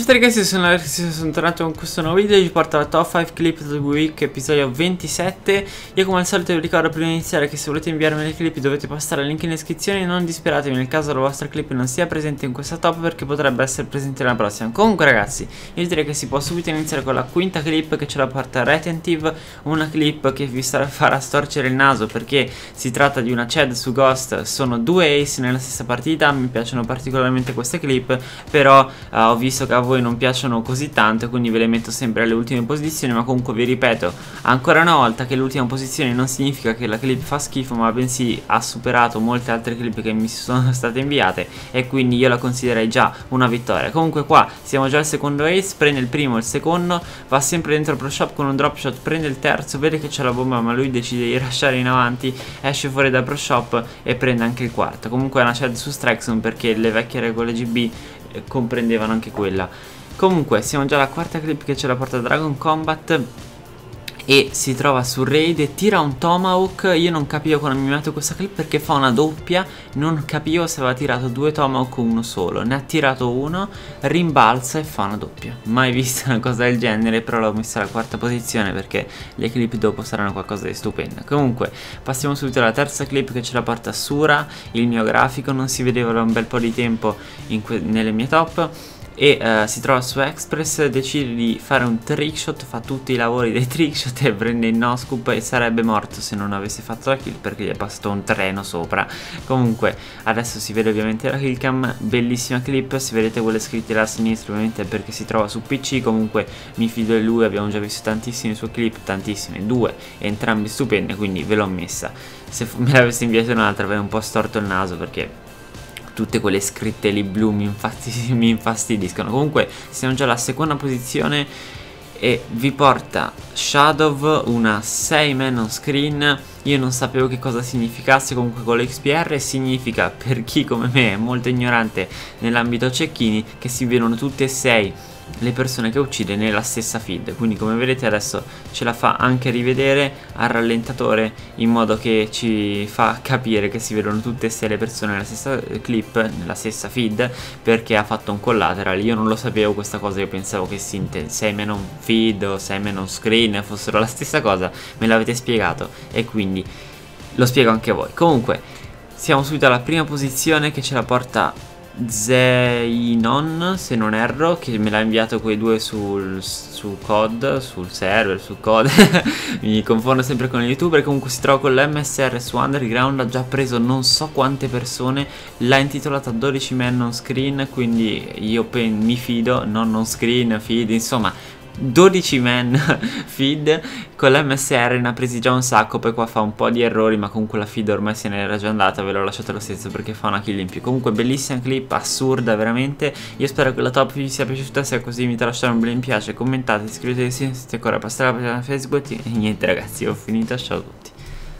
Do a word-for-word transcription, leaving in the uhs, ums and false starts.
Ciao a tutti ragazzi, sono Alex, sono tornato con questo nuovo video. Vi porto la top cinque clip del week, episodio ventisette. Io come al solito vi ricordo prima di iniziare che se volete inviarmi le clip dovete passare al link in descrizione. Non disperatevi nel caso la vostra clip non sia presente in questa top, perché potrebbe essere presente nella prossima. Comunque ragazzi, io direi che si può subito iniziare con la quinta clip, che ce la porta Retentive. Una clip che vi farà storcere il naso, perché si tratta di una C E D su Ghost. Sono due ace nella stessa partita. Mi piacciono particolarmente queste clip, però uh, ho visto che a voi non piacciono così tanto, quindi ve le metto sempre alle ultime posizioni. Ma comunque vi ripeto ancora una volta che l'ultima posizione non significa che la clip fa schifo, ma bensì ha superato molte altre clip che mi sono state inviate, e quindi io la considererei già una vittoria. Comunque qua siamo già al secondo ace, prende il primo, il secondo, va sempre dentro il pro shop con un drop shot, prende il terzo, vede che c'è la bomba ma lui decide di lasciare in avanti, esce fuori dal pro shop e prende anche il quarto. Comunque è una C E D su Strixon, perché le vecchie regole G B comprendevano anche quella. Comunque siamo già alla quarta clip, che ce la porta Dragon Combat, e si trova su raid e tira un tomahawk. Io non capivo quando mi ho messo questa clip perché fa una doppia, non capivo se aveva tirato due tomahawk o uno solo. Ne ha tirato uno, rimbalza e fa una doppia. Mai vista una cosa del genere, però l'ho messa alla quarta posizione perché le clip dopo saranno qualcosa di stupenda. Comunque passiamo subito alla terza clip, che ce la porta Sura. Il mio grafico non si vedeva da un bel po' di tempo in nelle mie top, e uh, si trova su Express, decide di fare un trickshot, fa tutti i lavori dei trickshot e prende il no scoop, e sarebbe morto se non avesse fatto la kill perché gli è passato un treno sopra. Comunque adesso si vede ovviamente la killcam, bellissima clip. Se vedete quelle scritte là a sinistra ovviamente è perché si trova su P C. Comunque mi fido di lui, abbiamo già visto tantissime sue clip, tantissime, due, entrambe stupende, quindi ve l'ho messa. Se me l'avessi inviato un'altra avrei un po' storto il naso, perché tutte quelle scritte lì blu mi, infastid mi infastidiscono. Comunque siamo già alla seconda posizione e vi porta Shadow, una sei man on screen. Io non sapevo che cosa significasse, comunque con l'X P R significa, per chi come me è molto ignorante nell'ambito cecchini, che si vedono tutte e sei le persone che uccide nella stessa feed. Quindi come vedete adesso ce la fa anche rivedere al rallentatore, in modo che ci fa capire che si vedono tutte e sei le persone nella stessa clip, nella stessa feed, perché ha fatto un collateral. Io non lo sapevo questa cosa, io pensavo che si intende Zeinon feed o Zeinon screen fossero la stessa cosa. Me l'avete spiegato e quindi lo spiego anche a voi. Comunque siamo subito alla prima posizione, che ce la porta Zeinon, se non erro, che me l'ha inviato quei due sul, su C O D, sul server, su C O D mi confondo sempre con il youtuber. Comunque si trova con l'M S R su Underground, ha già preso non so quante persone, l'ha intitolata dodici man on screen, quindi io mi fido, non on screen, feed, insomma dodici man feed. Con l'M S R ne ha presi già un sacco, poi qua fa un po' di errori, ma comunque la feed ormai se n'era già andata, ve l'ho lasciata lo stesso perché fa una kill in più. Comunque bellissima clip, assurda veramente. Io spero che la top vi sia piaciuta, se è così vi invito a lasciare un bel mi piace, commentate, iscrivetevi se siete ancora passate la pagina Facebook, e niente ragazzi, ho finito, ciao.